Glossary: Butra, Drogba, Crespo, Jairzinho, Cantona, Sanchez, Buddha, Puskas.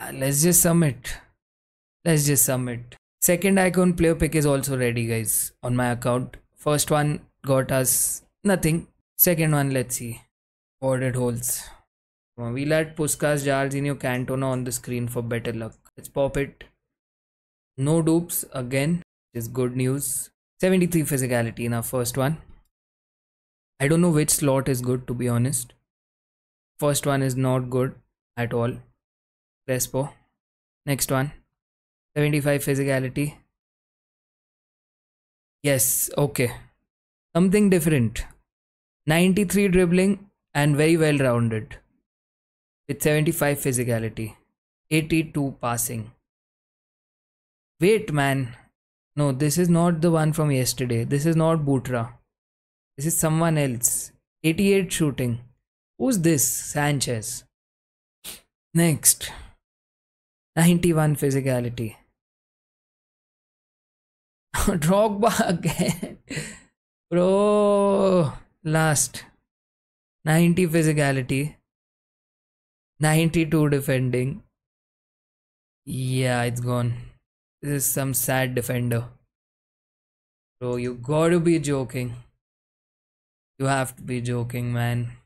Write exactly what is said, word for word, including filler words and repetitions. Uh, let's just sum it. Let's just sum it. Second icon player pick is also ready, guys, on my account. First one got us nothing. Second one, let's see what it holds. We'll add Puskas, Jairzinho, Cantona on the screen for better luck. Let's pop it. No dupes again, which is good news. seventy-three physicality in our first one. I don't know which slot is good, to be honest. First one is not good at all. Crespo. Next one. seventy-five physicality. Yes, okay. Something different. ninety-three dribbling and very well rounded. With seventy-five physicality, eighty-two passing. Wait, man. No, this is not the one from yesterday. This is not Butra. This is someone else. eighty-eight shooting. Who's this? Sanchez. Next. ninety-one physicality. Drogba again. Bro. Last. ninety physicality. ninety-two defending. Yeah, it's gone. This is some sad defender. Bro, you gotta be joking. You have to be joking, man.